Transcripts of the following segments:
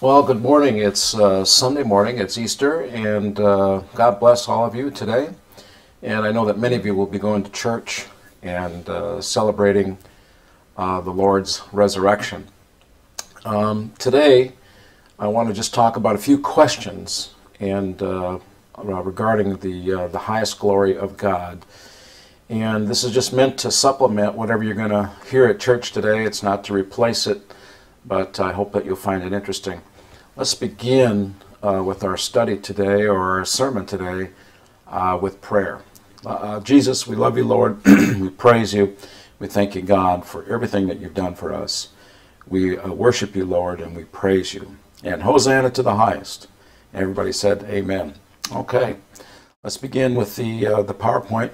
Well, good morning. It's Sunday morning. It's Easter, and God bless all of you today. And I know that many of you will be going to church and celebrating the Lord's resurrection. Today, I want to just talk about a few questions and regarding the highest glory of God. And this is just meant to supplement whatever you're going to hear at church today. It's not to replace it, but I hope that you'll find it interesting. Let's begin with our study today, or our sermon today, with prayer. Jesus, we love you, Lord. We praise you. We thank you, God, for everything that you've done for us. We worship you, Lord, and we praise you. And Hosanna to the highest. Everybody said amen. Okay, let's begin with the PowerPoint.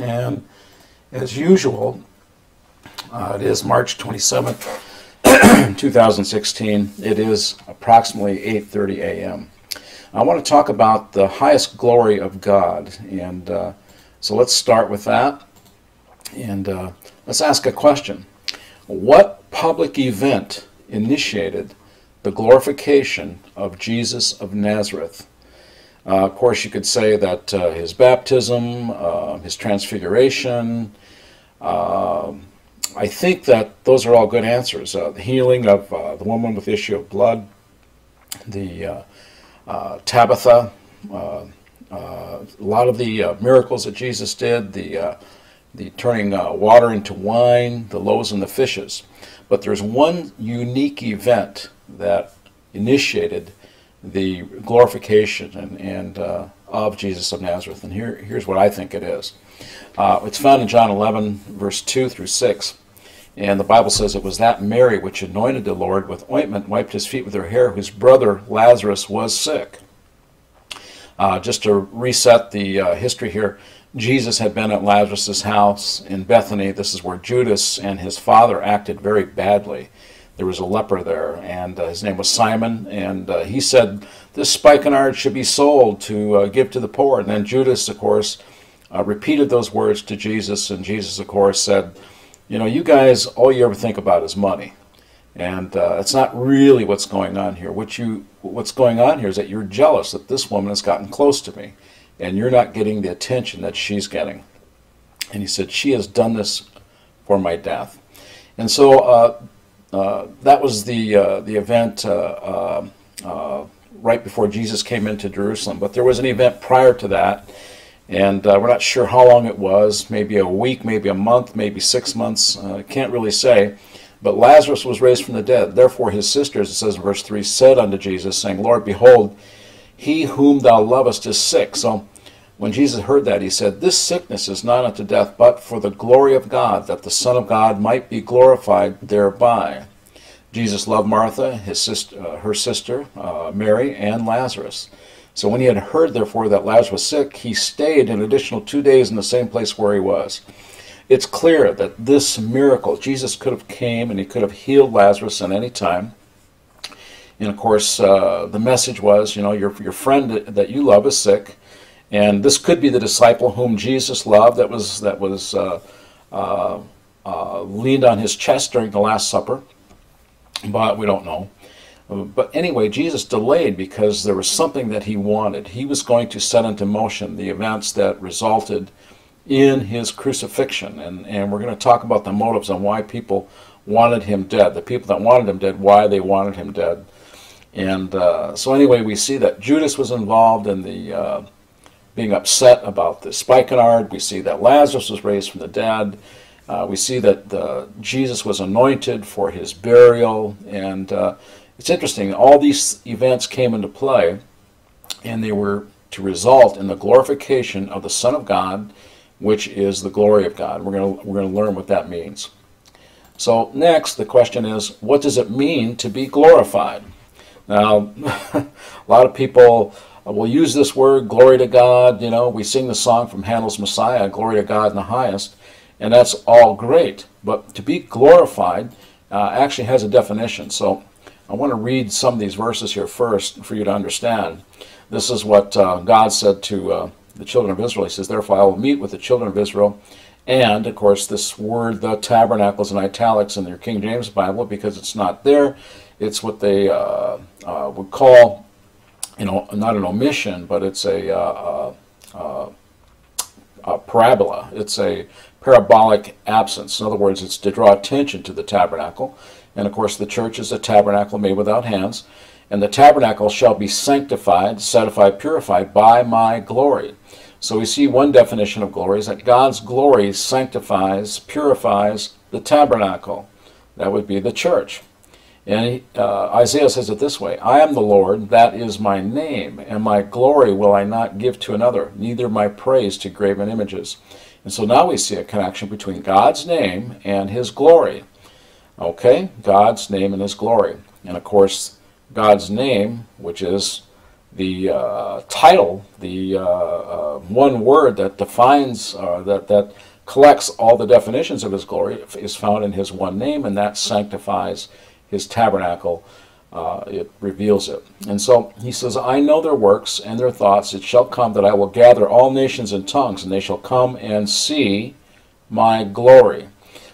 And as usual, it is March 27th. 2016. It is approximately 8:30 a.m. I want to talk about the highest glory of God, and so let's start with that, and let's ask a question. What public event initiated the glorification of Jesus of Nazareth? Of course, you could say that his baptism, his transfiguration, I think that those are all good answers. The healing of the woman with the issue of blood, the Tabitha, a lot of the miracles that Jesus did, the turning water into wine, the loaves and the fishes. But there's one unique event that initiated the glorification and of Jesus of Nazareth, and here's what I think it is. It's found in John 11, verse 2 through 6. And the Bible says, "It was that Mary which anointed the Lord with ointment, wiped his feet with her hair, whose brother Lazarus was sick." Just to reset the history here, Jesus had been at Lazarus' house in Bethany. This is where Judas and his father acted very badly. There was a leper there, and his name was Simon, and he said, "This spikenard should be sold to give to the poor." And then Judas, of course, repeated those words to Jesus, and Jesus, of course, said, "You know, you guys, all you ever think about is money, and it's not really what's going on here. What's going on here is that you're jealous that this woman has gotten close to me, and you're not getting the attention that she's getting." And he said, "She has done this for my death." And so that was the event right before Jesus came into Jerusalem. But there was an event prior to that. And we're not sure how long it was, maybe a week, maybe a month, maybe 6 months, can't really say. But Lazarus was raised from the dead. Therefore his sisters, it says in verse 3, said unto Jesus, saying, "Lord, behold, he whom thou lovest is sick." So when Jesus heard that, he said, "This sickness is not unto death, but for the glory of God, that the Son of God might be glorified thereby." Jesus loved Martha, his sister, her sister, Mary, and Lazarus. So when he had heard, therefore, that Lazarus was sick, he stayed an additional 2 days in the same place where he was. It's clear that this miracle, Jesus could have came and he could have healed Lazarus at any time. And of course, the message was, you know, your friend that you love is sick. And this could be the disciple whom Jesus loved that was leaned on his chest during the Last Supper. But we don't know. But anyway, Jesus delayed because there was something that he wanted. He was going to set into motion the events that resulted in his crucifixion. And we're going to talk about the motives on why people wanted him dead, the people that wanted him dead, why they wanted him dead. And so anyway, we see that Judas was involved in the being upset about the spikenard. We see that Lazarus was raised from the dead. We see that Jesus was anointed for his burial. And it's interesting, all these events came into play, and they were to result in the glorification of the Son of God, which is the glory of God. We're going to learn what that means. So next, the question is, what does it mean to be glorified? Now, a lot of people will use this word, glory to God. You know, we sing the song from Handel's Messiah, "Glory to God in the highest," and that's all great. But to be glorified actually has a definition. So I want to read some of these verses here first for you to understand. This is what God said to the children of Israel. He says, "Therefore I will meet with the children of Israel." And, of course, this word, the tabernacle, is in italics in their King James Bible because it's not there. It's what they would call, you know, not an omission, but it's a parabola. It's a parabolic absence. In other words, it's to draw attention to the tabernacle. And of course, the church is a tabernacle made without hands. And the tabernacle shall be sanctified, sanctified, purified by my glory. So we see one definition of glory is that God's glory sanctifies, purifies the tabernacle. That would be the church. And Isaiah says it this way, I am the Lord, that is my name, and my glory will I not give to another, neither my praise to graven images. And so now we see a connection between God's name and his glory. Okay, God's name and his glory. And of course, God's name, which is the title, the one word that defines, that collects all the definitions of his glory, is found in his one name, and that sanctifies his tabernacle. It reveals it. And so he says, I know their works and their thoughts. It shall come that I will gather all nations and tongues, and they shall come and see my glory.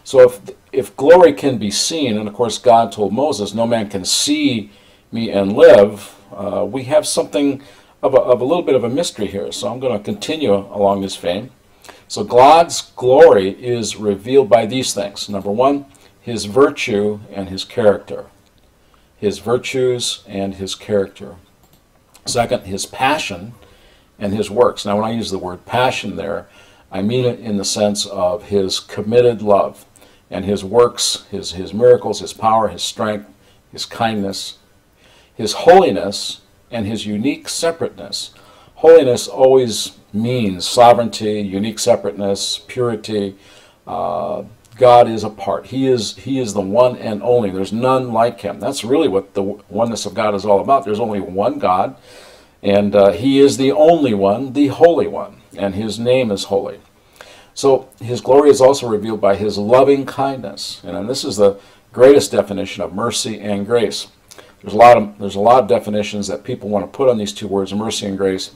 So if glory can be seen, and of course God told Moses, no man can see me and live, we have something of a little bit of a mystery here. So I'm going to continue along this vein. So God's glory is revealed by these things. Number one, his virtue and his character. His virtues and his character. Second, his passion and his works. Now, when I use the word passion there, I mean it in the sense of his committed love and his works, his miracles, his power, his strength, his kindness, his holiness, and his unique separateness. Holiness always means sovereignty, unique separateness, purity. God is apart. He is the one and only. There's none like him. That's really what the oneness of God is all about. There's only one God, and he is the only one, the Holy One, and his name is holy. So his glory is also revealed by his loving kindness, and this is the greatest definition of mercy and grace. There's a lot of definitions that people want to put on these two words, mercy and grace,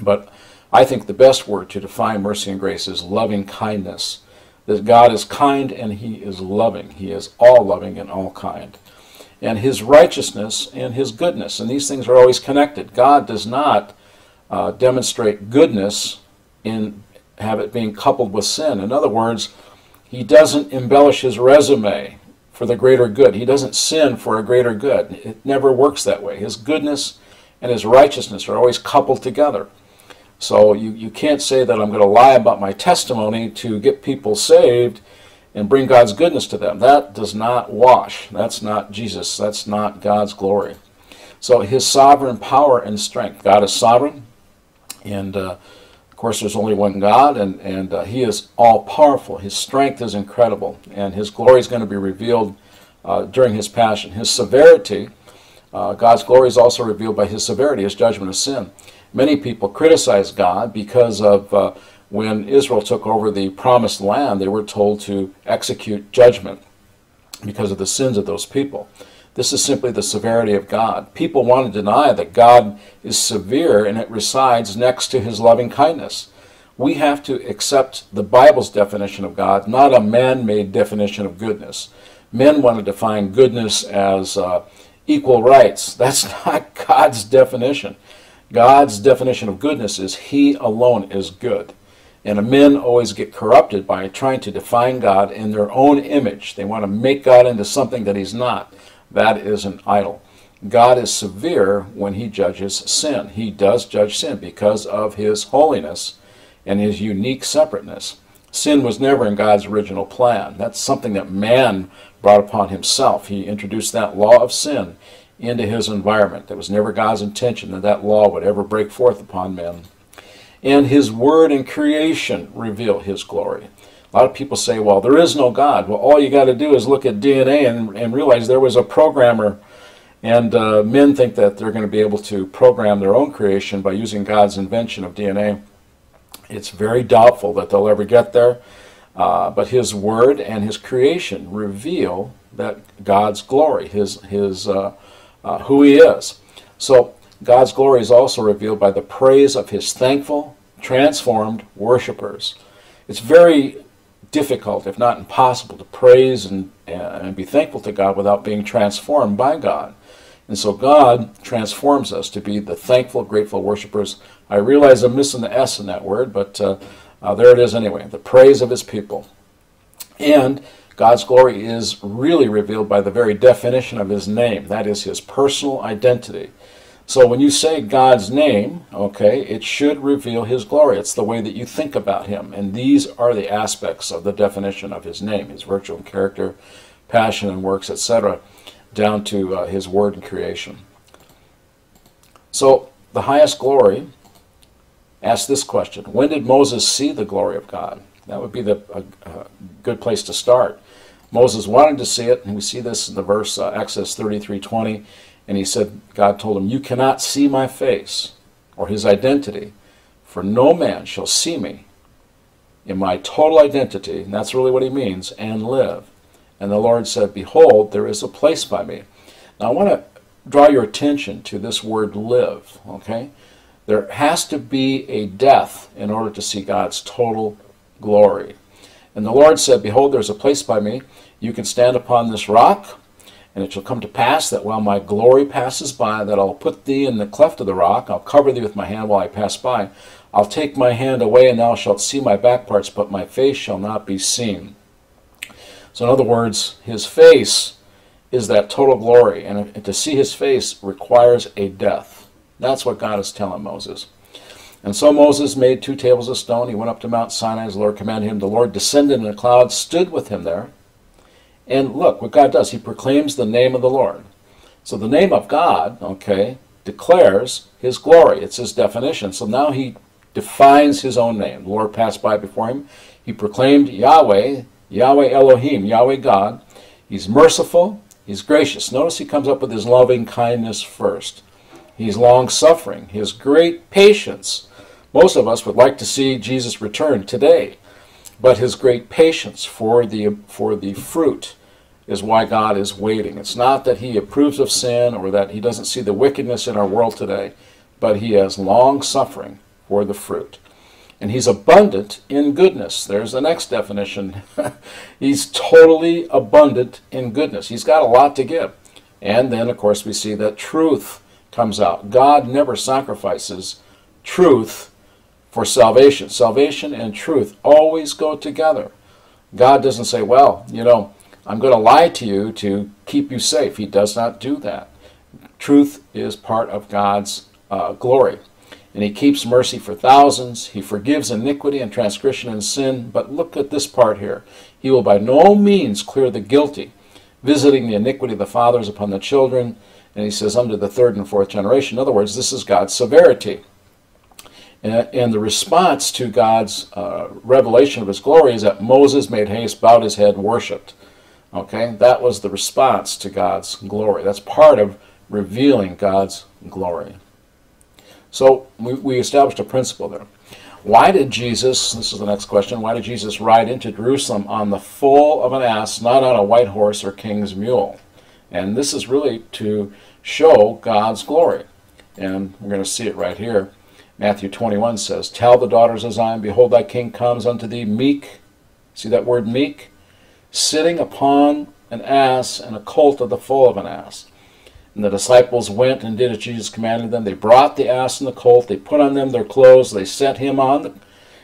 but I think the best word to define mercy and grace is loving kindness. That God is kind and he is loving. He is all loving and all kind. And his righteousness and his goodness. And these things are always connected. God does not demonstrate goodness and have it being coupled with sin. In other words, he doesn't embellish his resume for the greater good. He doesn't sin for a greater good. It never works that way. His goodness and his righteousness are always coupled together. So you can't say that I'm going to lie about my testimony to get people saved and bring God's goodness to them. That does not wash. That's not Jesus. That's not God's glory. So his sovereign power and strength. God is sovereign, and of course there's only one God, and he is all-powerful. His strength is incredible, and his glory is going to be revealed during his passion. His severity, God's glory is also revealed by his severity, his judgment of sin. Many people criticize God because of when Israel took over the promised land, they were told to execute judgment because of the sins of those people. This is simply the severity of God. People want to deny that God is severe and it resides next to his loving kindness. We have to accept the Bible's definition of God, not a man-made definition of goodness. Men want to define goodness as equal rights. That's not God's definition. God's definition of goodness is he alone is good. And men always get corrupted by trying to define God in their own image. They want to make God into something that he's not. That is an idol. God is severe when he judges sin. He does judge sin because of his holiness and his unique separateness. Sin was never in God's original plan. That's something that man brought upon himself. He introduced that law of sin into his environment. That was never God's intention that that law would ever break forth upon men. And his word and creation reveal his glory. A lot of people say, well, there is no God. Well, all you got to do is look at DNA and realize there was a programmer. And men think that they're going to be able to program their own creation by using God's invention of DNA. It's very doubtful that they'll ever get there. But his word and his creation reveal that God's glory, who he is. So God's glory is also revealed by the praise of his thankful, transformed worshipers. It's very difficult, if not impossible, to praise and be thankful to God without being transformed by God. And so God transforms us to be the thankful, grateful worshipers. I realize I'm missing the S in that word, but there it is anyway, the praise of his people. And God's glory is really revealed by the very definition of his name. That is his personal identity. So when you say God's name, okay, it should reveal his glory. It's the way that you think about him. And these are the aspects of the definition of his name, his virtue and character, passion and works, etc., down to his word and creation. So the highest glory asks this question: when did Moses see the glory of God? That would be a good place to start. Moses wanted to see it, and we see this in the verse Exodus 33:20. And he said, God told him, you cannot see my face or his identity, for no man shall see me in my total identity, and that's really what he means, and live. And the Lord said, behold, there is a place by me. Now I want to draw your attention to this word live, okay? There has to be a death in order to see God's total glory. And the Lord said, behold, there is a place by me. You can stand upon this rock, and it shall come to pass that while my glory passes by, that I'll put thee in the cleft of the rock, I'll cover thee with my hand while I pass by. I'll take my hand away, and thou shalt see my back parts, but my face shall not be seen. So in other words, his face is that total glory, and to see his face requires a death. That's what God is telling Moses. And so Moses made 2 tables of stone. He went up to Mount Sinai, as the Lord commanded him. The Lord descended in a cloud, stood with him there. And look what God does. He proclaims the name of the Lord. So the name of God, okay, declares his glory. It's his definition. So now he defines his own name. The Lord passed by before him. He proclaimed Yahweh, Yahweh Elohim, Yahweh God. He's merciful. He's gracious. Notice he comes up with his loving kindness first. He's long-suffering. His great patience. Most of us would like to see Jesus return today. But his great patience for the fruit is why God is waiting. It's not that he approves of sin or that he doesn't see the wickedness in our world today, but he has long suffering for the fruit. And he's abundant in goodness. There's the next definition. He's totally abundant in goodness. He's got a lot to give. And then, of course, we see that truth comes out. God never sacrifices truth for salvation. Salvation and truth always go together. God doesn't say, well, you know, I'm going to lie to you to keep you safe. He does not do that. Truth is part of God's glory. And he keeps mercy for thousands. He forgives iniquity and transgression and sin. But look at this part here. He will by no means clear the guilty, visiting the iniquity of the fathers upon the children. And he says, unto the 3rd and 4th generation. In other words, this is God's severity. And the response to God's revelation of his glory is that Moses made haste, bowed his head, and worshipped. Okay, that was the response to God's glory. That's part of revealing God's glory. So we established a principle there. Why did Jesus, this is the next question, why did Jesus ride into Jerusalem on the foal of an ass, not on a white horse or king's mule? And this is really to show God's glory. And we're going to see it right here. Matthew 21 says, tell the daughters of Zion, behold, thy king comes unto thee meek. See that word meek? Sitting upon an ass and a colt of the foal of an ass. And the disciples went and did as Jesus commanded them. They brought the ass and the colt. They put on them their clothes. They set him on.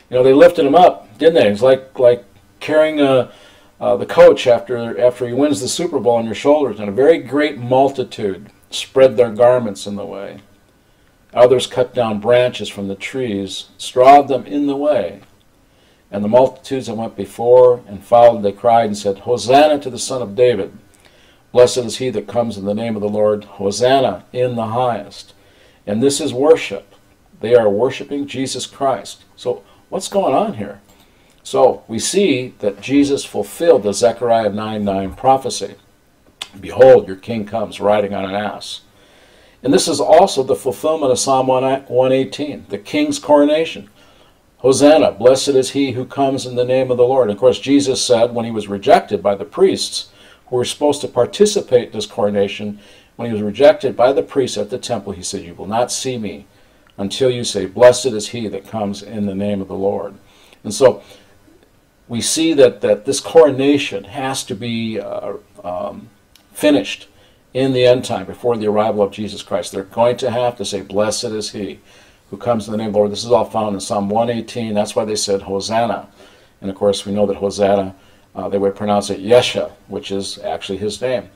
They lifted him up, didn't they? It was like carrying the coach after he wins the Super Bowl on your shoulders. And a very great multitude spread their garments in the way. Others cut down branches from the trees, strawed them in the way. And the multitudes that went before and followed, they cried and said, Hosanna to the Son of David. Blessed is he that comes in the name of the Lord. Hosanna in the highest. And this is worship. They are worshiping Jesus Christ. So what's going on here? So we see that Jesus fulfilled the Zechariah 9:9 prophecy. Behold, your king comes riding on an ass. And this is also the fulfillment of Psalm 118, the king's coronation. Hosanna, blessed is he who comes in the name of the Lord. And of course, Jesus said when he was rejected by the priests who were supposed to participate in this coronation, when he was rejected by the priests at the temple, he said, you will not see me until you say, blessed is he that comes in the name of the Lord. And so we see that this coronation has to be finished in the end time, before the arrival of Jesus Christ. They're going to have to say, blessed is he who comes in the name of the Lord. This is all found in Psalm 118. That's why they said Hosanna. And of course, we know that Hosanna, they would pronounce it Yesha, which is actually his name,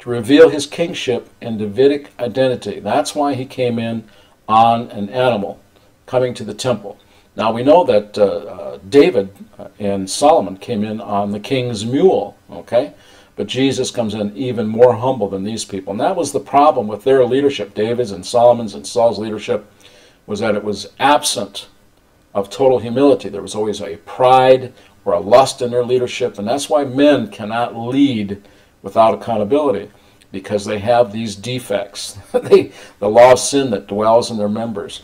to reveal his kingship and Davidic identity. That's why he came in on an animal, coming to the temple. Now, we know that David and Solomon came in on the king's mule, okay? But Jesus comes in even more humble than these people. And that was the problem with their leadership, David's and Solomon's and Saul's leadership, was that it was absent of total humility. There was always a pride or a lust in their leadership, and that's why men cannot lead without accountability, because they have these defects, the law of sin that dwells in their members.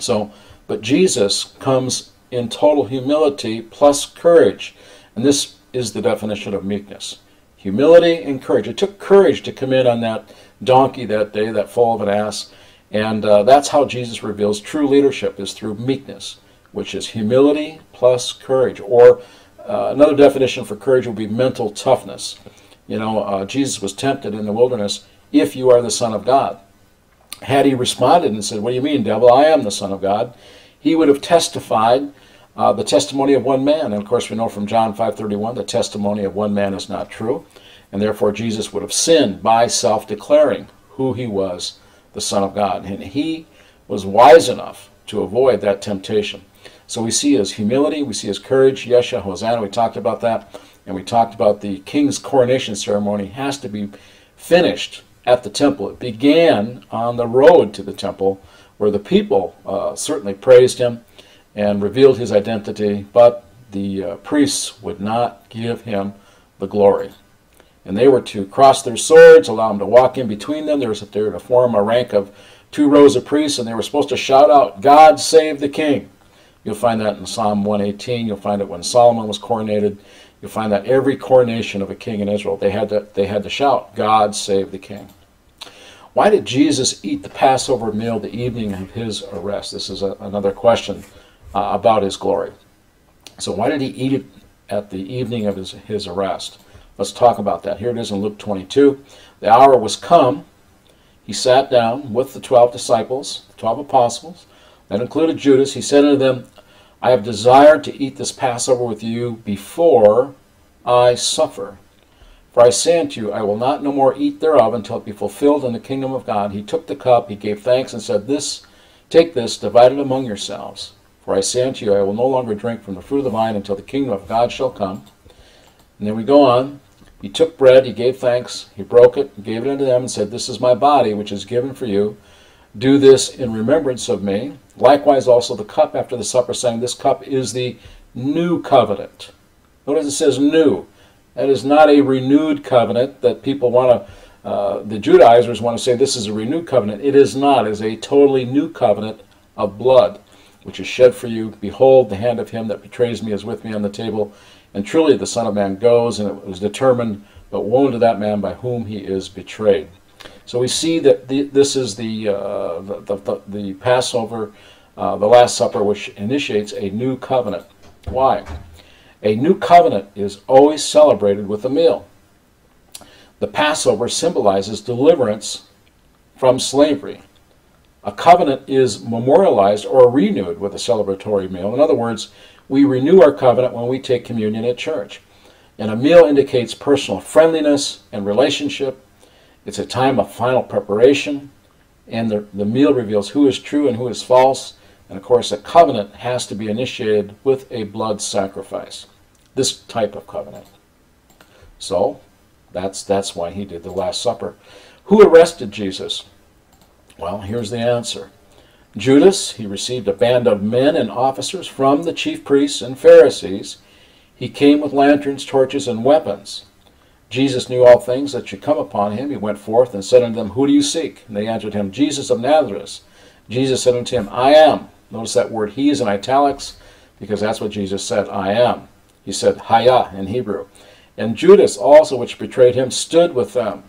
So, but Jesus comes in total humility plus courage, and this is the definition of meekness. Humility and courage. It took courage to come in on that donkey that day, that foal of an ass, and that's how Jesus reveals true leadership, is through meekness, which is humility plus courage. Or another definition for courage would be mental toughness. You know, Jesus was tempted in the wilderness, if you are the Son of God. Had he responded and said, what do you mean, devil, I am the Son of God, he would have testified the testimony of one man. And of course, we know from John 5:31, the testimony of one man is not true. And therefore, Jesus would have sinned by self-declaring who he was, the Son of God. And he was wise enough to avoid that temptation. So we see his humility, we see his courage, Yesha, Hosanna, we talked about that. And we talked about the king's coronation ceremony has to be finished at the temple. It began on the road to the temple, where the people certainly praised him and revealed his identity, but the priests would not give him the glory. And they were to cross their swords, allow him to walk in between them. They were to form a rank of 2 rows of priests, and they were supposed to shout out, God save the king. You'll find that in Psalm 118. You'll find it when Solomon was coronated. You'll find that every coronation of a king in Israel, they had to shout, God save the king. Why did Jesus eat the Passover meal the evening of his arrest? This is another question about his glory. So why did he eat it at the evening of his arrest? Let's talk about that. Here it is in Luke 22. The hour was come. He sat down with the 12 disciples, the 12 apostles. That included Judas. He said unto them, I have desired to eat this Passover with you before I suffer. For I say unto you, I will not no more eat thereof until it be fulfilled in the kingdom of God. He took the cup, he gave thanks, and said, Take this, divide it among yourselves. For I say unto you, I will no longer drink from the fruit of the vine until the kingdom of God shall come. And then we go on. He took bread, he gave thanks, he broke it, gave it unto them, and said, This is my body, which is given for you. Do this in remembrance of me. Likewise also the cup after the supper, saying, This cup is the new covenant. Notice it says new. That is not a renewed covenant that people want to, the Judaizers want to say this is a renewed covenant. It is not. It is a totally new covenant of blood, which is shed for you. Behold, the hand of him that betrays me is with me on the table. And truly the Son of Man goes, and it was determined, but woe unto that man by whom he is betrayed. So we see that this is the Passover, the Last Supper, which initiates a new covenant. Why? A new covenant is always celebrated with a meal. The Passover symbolizes deliverance from slavery. A covenant is memorialized or renewed with a celebratory meal. In other words, we renew our covenant when we take communion at church. And a meal indicates personal friendliness and relationship. It's a time of final preparation, and the meal reveals who is true and who is false. And of course, a covenant has to be initiated with a blood sacrifice, this type of covenant. So that's why he did the Last Supper. Who arrested Jesus? Well, here's the answer. Judas. He received a band of men and officers from the chief priests and Pharisees. He came with lanterns, torches, and weapons. Jesus knew all things that should come upon him. He went forth and said unto them, Who do you seek? And they answered him, Jesus of Nazareth. Jesus said unto him, I am. Notice that word he is in italics, because that's what Jesus said, I am. He said, Haya in Hebrew. And Judas also, which betrayed him, stood with them.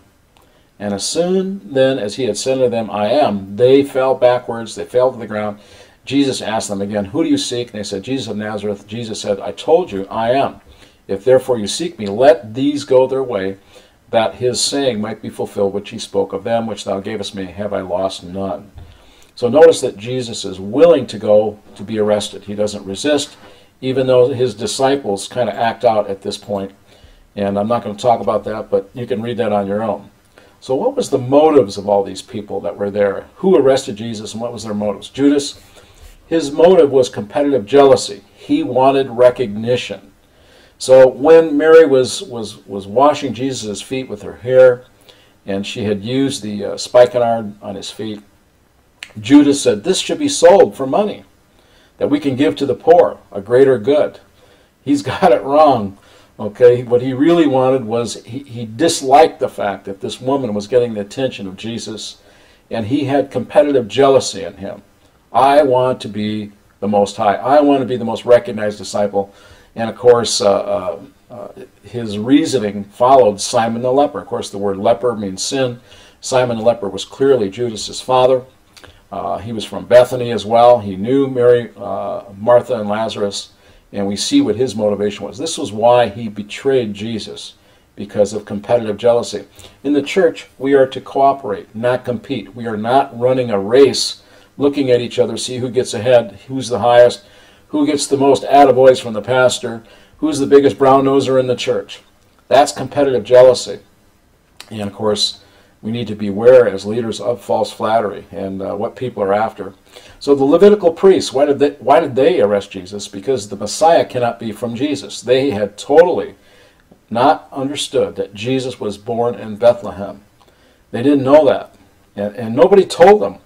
And as soon then as he had said unto them, I am, they fell backwards, they fell to the ground. Jesus asked them again, Who do you seek? And they said, Jesus of Nazareth. Jesus said, I told you, I am. If therefore you seek me, let these go their way. that his saying might be fulfilled which he spoke of them, which thou gavest me, have I lost none. So notice that Jesus is willing to go to be arrested. He doesn't resist, even though his disciples kind of act out at this point. And I'm not going to talk about that, but you can read that on your own. So what was the motives of all these people that were there? Who arrested Jesus and what was their motives? Judas, his motive was competitive jealousy. He wanted recognition. So when Mary was washing Jesus' feet with her hair, and she had used the spikenard on his feet, Judas said, this should be sold for money, that we can give to the poor, a greater good. He's got it wrong. Okay, what he really wanted was, he disliked the fact that this woman was getting the attention of Jesus, and he had competitive jealousy in him. I want to be the Most High. I want to be the most recognized disciple. And of course, his reasoning followed Simon the leper. Of course, the word leper means sin. Simon the leper was clearly Judas's father. He was from Bethany as well. He knew Mary, Martha, and Lazarus, and we see what his motivation was. This was why he betrayed Jesus, because of competitive jealousy. In the church, we are to cooperate, not compete. We are not running a race, looking at each other, see who gets ahead, who's the highest, who gets the most attaboys from the pastor, who's the biggest brown-noser in the church. That's competitive jealousy. And of course, we need to beware as leaders of false flattery and what people are after. So the Levitical priests, why did they arrest Jesus? Because the Messiah cannot be from Jesus. They had totally not understood that Jesus was born in Bethlehem. They didn't know that, and nobody told them.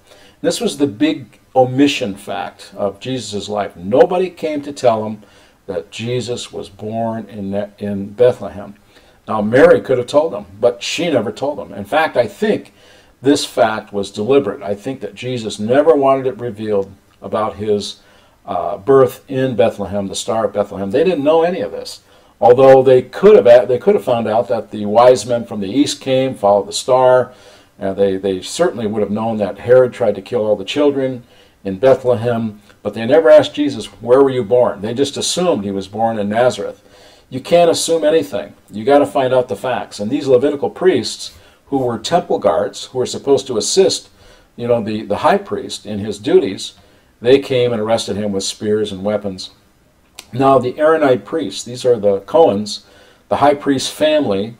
This was the big omission fact of Jesus' life. Nobody came to tell him that Jesus was born in Bethlehem. Now, Mary could have told them, but she never told them. In fact, I think this fact was deliberate. I think that Jesus never wanted it revealed about his birth in Bethlehem, the star of Bethlehem. They didn't know any of this, although they could have found out that the wise men from the east came, followed the star. They certainly would have known that Herod tried to kill all the children in Bethlehem, but they never asked Jesus, where were you born? They just assumed he was born in Nazareth. You can't assume anything. You got to find out the facts. And these Levitical priests, who were temple guards, who were supposed to assist, you know, the high priest in his duties, they came and arrested him with spears and weapons. Now, the Aaronite priests, these are the Cohens, the high priest's family,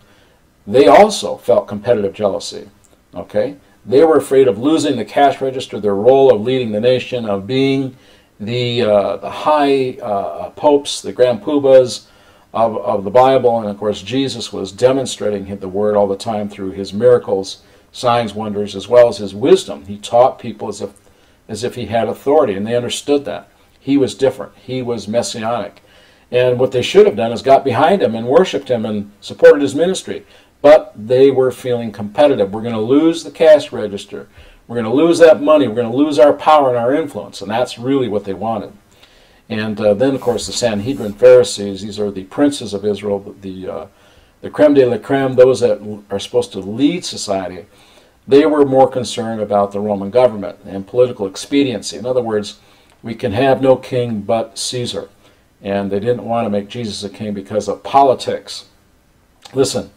they also felt competitive jealousy. Okay, they were afraid of losing the cash register, their role of leading the nation, of being the high popes, the grand poobahs of the Bible. And of course, Jesus was demonstrating the word all the time through his miracles, signs, wonders, as well as his wisdom. He taught people as if he had authority, and they understood that. He was different. He was messianic. And what they should have done is got behind him and worshipped him and supported his ministry. But they were feeling competitive. We're going to lose the cash register. We're going to lose that money. We're going to lose our power and our influence. And that's really what they wanted. And then, of course, the Sanhedrin Pharisees, these are the princes of Israel, the creme de la creme, those that are supposed to lead society. They were more concerned about the Roman government and political expediency. In other words, we can have no king but Caesar. And they didn't want to make Jesus a king because of politics. Listen.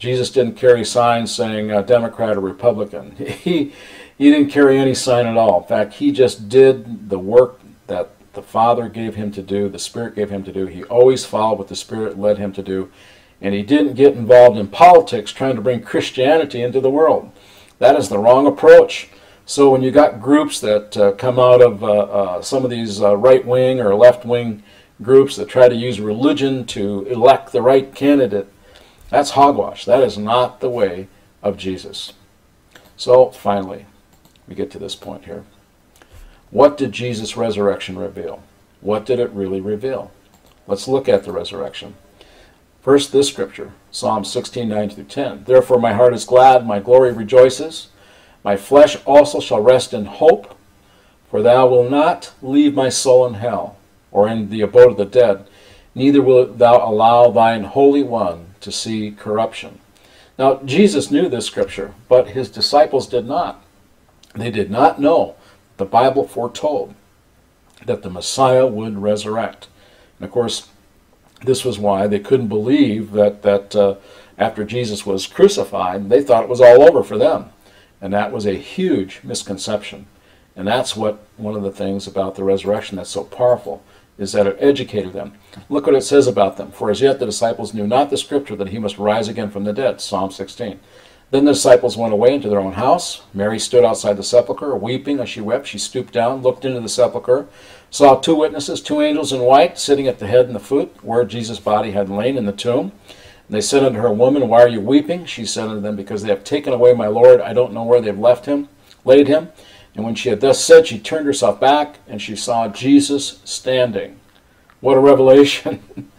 Jesus didn't carry signs saying Democrat or Republican. He didn't carry any sign at all. In fact, he just did the work that the Father gave him to do, the Spirit gave him to do. He always followed what the Spirit led him to do. And he didn't get involved in politics trying to bring Christianity into the world. That is the wrong approach. So when you got groups that come out of some of these right-wing or left-wing groups that try to use religion to elect the right candidate, that's hogwash. That is not the way of Jesus. So, finally, we get to this point here. What did Jesus' resurrection reveal? What did it really reveal? Let's look at the resurrection. First, this scripture, Psalm 16:9-10. Therefore my heart is glad, my glory rejoices. My flesh also shall rest in hope, for thou wilt not leave my soul in hell, or in the abode of the dead. Neither wilt thou allow thine Holy One to see corruption. Now, Jesus knew this scripture, but his disciples did not. They did not know the Bible foretold that the Messiah would resurrect. And of course, this was why they couldn't believe that after Jesus was crucified, they thought it was all over for them. And that was a huge misconception. And that's what one of the things about the resurrection that's so powerful is that it educated them. Look what it says about them. For as yet the disciples knew not the scripture that he must rise again from the dead, Psalm 16. Then the disciples went away into their own house. Mary stood outside the sepulchre, weeping. As she wept, she stooped down, looked into the sepulchre, saw two witnesses, two angels in white, sitting at the head and the foot, where Jesus' body had lain in the tomb. And they said unto her, Woman, why are you weeping? She said unto them, Because they have taken away my Lord. I don't know where they have laid him. And when she had thus said, she turned herself back, and she saw Jesus standing. What a revelation.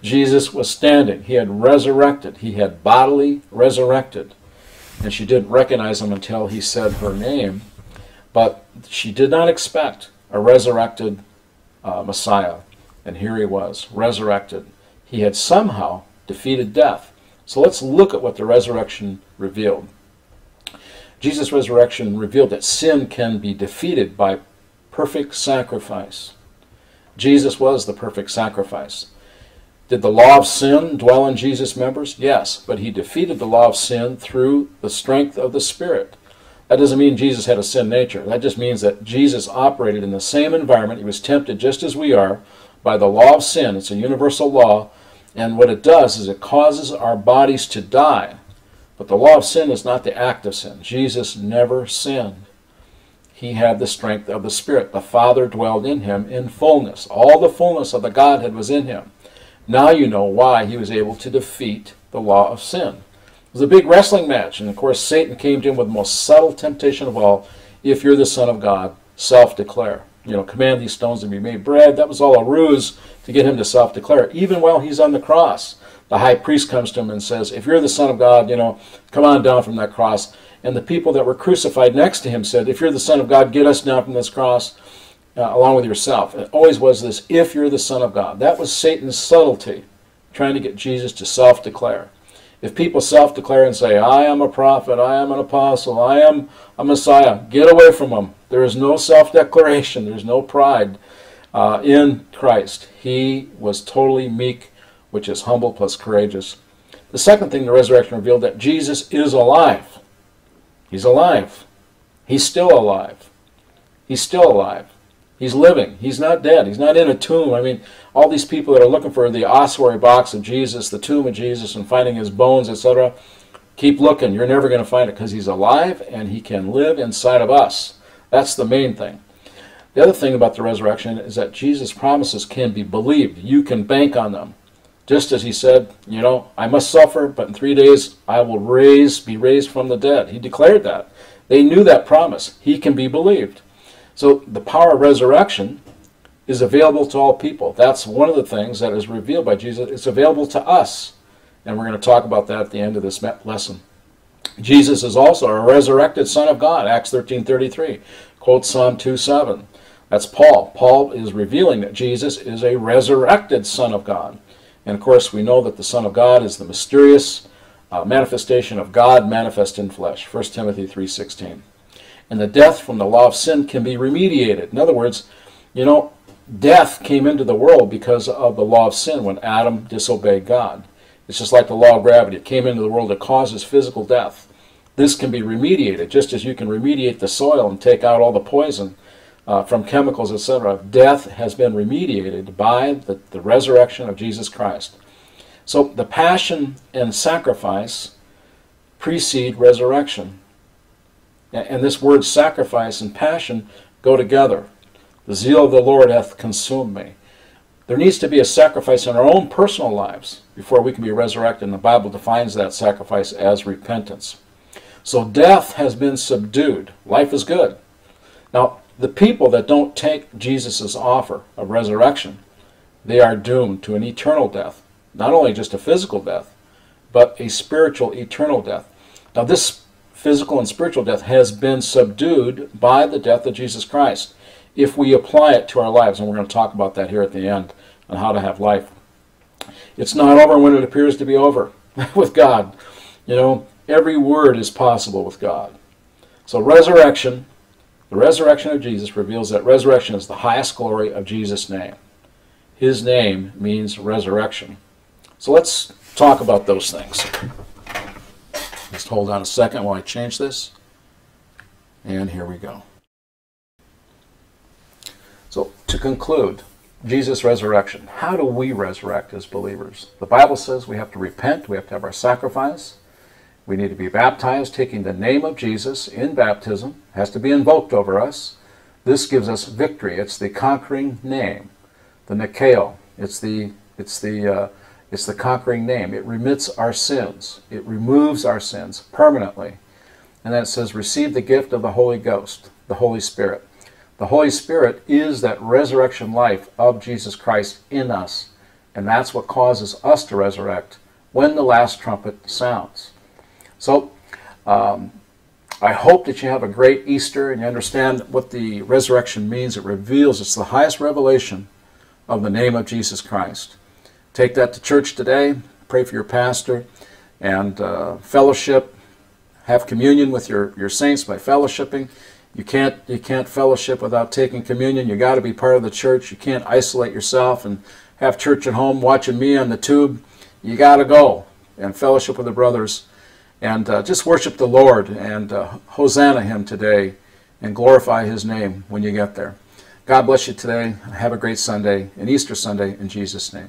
Jesus was standing. He had resurrected. He had bodily resurrected. And she didn't recognize him until he said her name. But she did not expect a resurrected Messiah. And here he was, resurrected. He had somehow defeated death. So let's look at what the resurrection revealed. Jesus' resurrection revealed that sin can be defeated by perfect sacrifice. Jesus was the perfect sacrifice. Did the law of sin dwell in Jesus' members? Yes, but he defeated the law of sin through the strength of the Spirit. That doesn't mean Jesus had a sin nature. That just means that Jesus operated in the same environment. He was tempted just as we are by the law of sin. It's a universal law, and what it does is it causes our bodies to die. But the law of sin is not the act of sin. Jesus never sinned. He had the strength of the Spirit. The Father dwelled in him in fullness. All the fullness of the Godhead was in him. Now you know why he was able to defeat the law of sin. It was a big wrestling match. And of course, Satan came to him with the most subtle temptation of all. If you're the Son of God, self-declare. Command these stones to be made bread. That was all a ruse to get him to self-declare. Even while he's on the cross, the high priest comes to him and says, if you're the Son of God, come on down from that cross. And the people that were crucified next to him said, if you're the Son of God, get us down from this cross along with yourself. It always was this, if you're the Son of God. That was Satan's subtlety, trying to get Jesus to self-declare. If people self-declare and say, I am a prophet, I am an apostle, I am a Messiah, get away from them. There is no self-declaration. There is no pride in Christ. He was totally meek, which is humble plus courageous. The second thing the resurrection revealed, that Jesus is alive. He's alive. He's still alive. He's still alive. He's living. He's not dead. He's not in a tomb. I mean, all these people that are looking for the ossuary box of Jesus, the tomb of Jesus, and finding his bones, etc., keep looking. You're never going to find it because he's alive and he can live inside of us. That's the main thing. The other thing about the resurrection is that Jesus' promises can be believed. You can bank on them. Just as he said, I must suffer, but in 3 days I will be raised from the dead. He declared that. They knew that promise. He can be believed. So the power of resurrection is available to all people. That's one of the things that is revealed by Jesus. It's available to us. And we're going to talk about that at the end of this lesson. Jesus is also a resurrected Son of God, Acts 13:33. Quote Psalm 2:7. That's Paul. Paul is revealing that Jesus is a resurrected Son of God. And of course, we know that the Son of God is the mysterious manifestation of God manifest in flesh, 1 Timothy 3:16. And the death from the law of sin can be remediated. In other words, death came into the world because of the law of sin when Adam disobeyed God. It's just like the law of gravity. It came into the world to cause physical death. This can be remediated, just as you can remediate the soil and take out all the poison from chemicals, etc. Death has been remediated by the resurrection of Jesus Christ. So the passion and sacrifice precede resurrection. And this word sacrifice and passion go together. The zeal of the Lord hath consumed me. There needs to be a sacrifice in our own personal lives before we can be resurrected, and the Bible defines that sacrifice as repentance. So death has been subdued. Life is good. Now, the people that don't take Jesus' offer of resurrection, they are doomed to an eternal death. Not only just a physical death, but a spiritual eternal death. Now this physical and spiritual death has been subdued by the death of Jesus Christ. If we apply it to our lives, and we're going to talk about that here at the end, on how to have life. It's not over when it appears to be over with God. Every word is possible with God. So resurrection, the resurrection of Jesus reveals that resurrection is the highest glory of Jesus' name. His name means resurrection. So let's talk about those things. Just hold on a second while I change this. And here we go. So to conclude, Jesus' resurrection. How do we resurrect as believers? The Bible says we have to repent. We have to have our sacrifice. We need to be baptized, taking the name of Jesus in baptism. It has to be invoked over us. This gives us victory. It's the conquering name, the Nikeo. It's the conquering name. It remits our sins. It removes our sins permanently. And then it says, receive the gift of the Holy Ghost, the Holy Spirit. The Holy Spirit is that resurrection life of Jesus Christ in us. And that's what causes us to resurrect when the last trumpet sounds. So I hope that you have a great Easter and you understand what the resurrection means. It reveals, it's the highest revelation of the name of Jesus Christ. Take that to church today. Pray for your pastor and fellowship. Have communion with your saints by fellowshipping. You can't fellowship without taking communion. You got to be part of the church. You can't isolate yourself and have church at home watching me on the tube. You got to go and fellowship with the brothers and just worship the Lord and Hosanna Him today and glorify His name when you get there. God bless you today. Have a great Sunday, an Easter Sunday in Jesus' name.